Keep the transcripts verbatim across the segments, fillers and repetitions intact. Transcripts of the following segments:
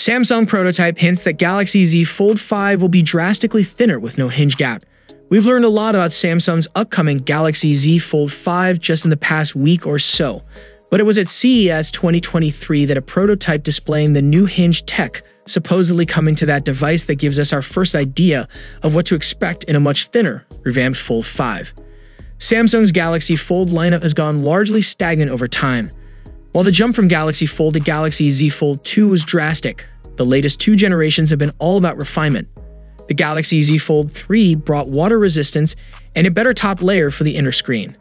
Samsung prototype hints that Galaxy Z Fold five will be drastically thinner with no hinge gap. We've learned a lot about Samsung's upcoming Galaxy Z Fold five just in the past week or so, but it was at C E S twenty twenty-three that a prototype displaying the new hinge tech supposedly coming to that device that gives us our first idea of what to expect in a much thinner, revamped Fold five. Samsung's Galaxy Fold lineup has gone largely stagnant over time. While the jump from Galaxy Fold to Galaxy Z Fold two was drastic, the latest two generations have been all about refinement. The Galaxy Z Fold three brought water resistance and a better top layer for the inner screen.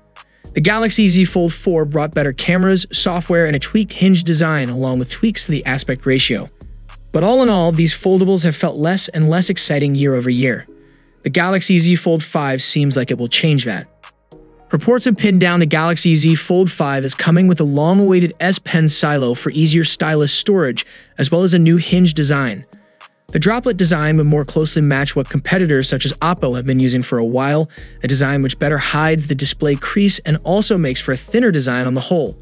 The Galaxy Z Fold four brought better cameras, software, and a tweaked hinge design along with tweaks to the aspect ratio. But all in all, these foldables have felt less and less exciting year over year. The Galaxy Z Fold five seems like it will change that. Reports have pinned down the Galaxy Z Fold five is coming with a long-awaited S Pen silo for easier stylus storage, as well as a new hinge design. The droplet design would more closely match what competitors such as Oppo have been using for a while, a design which better hides the display crease and also makes for a thinner design on the whole.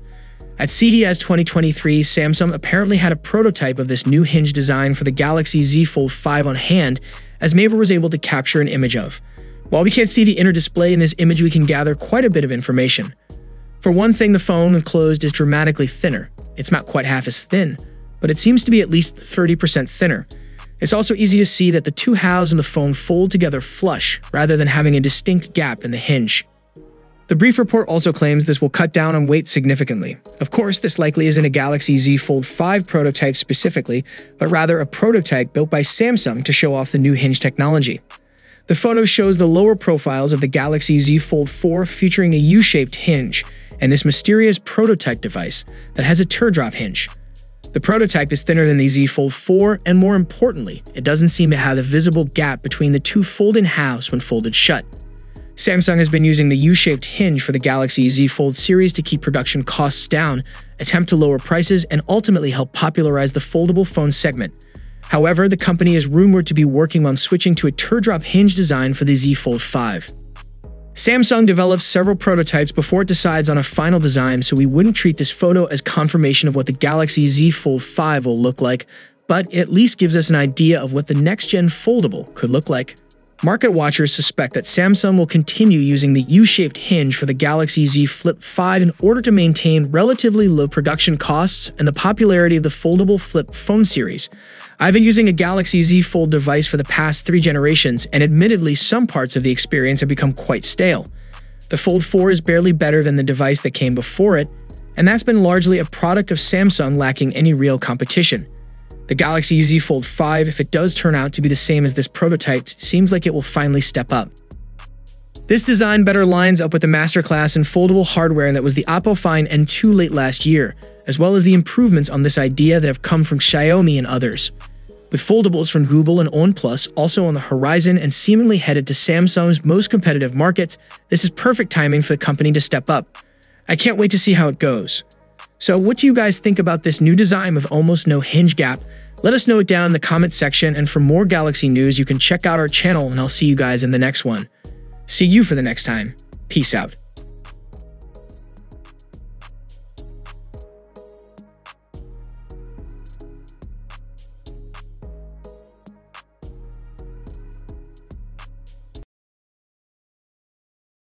At C E S twenty twenty-three, Samsung apparently had a prototype of this new hinge design for the Galaxy Z Fold five on hand, as Maver was able to capture an image of. While we can't see the inner display in this image, we can gather quite a bit of information. For one thing, the phone enclosed is dramatically thinner. It's not quite half as thin, but it seems to be at least thirty percent thinner. It's also easy to see that the two halves in the phone fold together flush, rather than having a distinct gap in the hinge. The brief report also claims this will cut down on weight significantly. Of course, this likely isn't a Galaxy Z Fold five prototype specifically, but rather a prototype built by Samsung to show off the new hinge technology. The photo shows the lower profiles of the Galaxy Z Fold four featuring a U-shaped hinge, and this mysterious prototype device that has a teardrop hinge. The prototype is thinner than the Z Fold four, and more importantly, it doesn't seem to have a visible gap between the two folded halves when folded shut. Samsung has been using the U-shaped hinge for the Galaxy Z Fold series to keep production costs down, attempt to lower prices, and ultimately help popularize the foldable phone segment. However, the company is rumored to be working on switching to a teardrop hinge design for the Z Fold five. Samsung develops several prototypes before it decides on a final design, so we wouldn't treat this photo as confirmation of what the Galaxy Z Fold five will look like, but at least gives us an idea of what the next-gen foldable could look like. Market watchers suspect that Samsung will continue using the U-shaped hinge for the Galaxy Z Flip five in order to maintain relatively low production costs and the popularity of the foldable Flip phone series. I've been using a Galaxy Z Fold device for the past three generations, and admittedly some parts of the experience have become quite stale. The Fold four is barely better than the device that came before it, and that's been largely a product of Samsung lacking any real competition. The Galaxy Z Fold five, if it does turn out to be the same as this prototype, seems like it will finally step up. This design better lines up with the masterclass in foldable hardware that was the Oppo Find N two late last year, as well as the improvements on this idea that have come from Xiaomi and others. With foldables from Google and OnePlus also on the horizon and seemingly headed to Samsung's most competitive markets, this is perfect timing for the company to step up. I can't wait to see how it goes. So what do you guys think about this new design with almost no hinge gap? Let us know it down in the comment section, and for more Galaxy news you can check out our channel, and I'll see you guys in the next one. See you for the next time. Peace out.